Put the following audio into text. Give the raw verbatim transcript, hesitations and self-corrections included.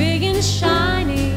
big and shiny.